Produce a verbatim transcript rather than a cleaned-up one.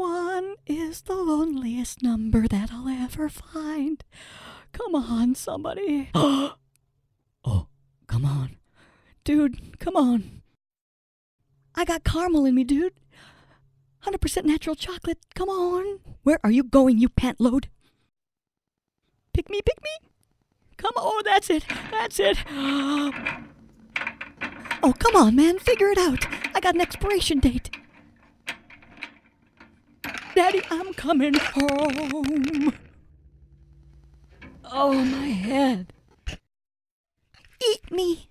One is the loneliest number that I'll ever find. Come on, somebody. Oh, come on. Dude, come on. I got caramel in me, dude. one hundred percent natural chocolate. Come on. Where are you going, you pant load? Pick me, pick me. Come on. Oh, that's it. That's it. Oh, come on, man. Figure it out. I got an expiration date. Daddy, I'm coming home. Oh, my head. Eat me.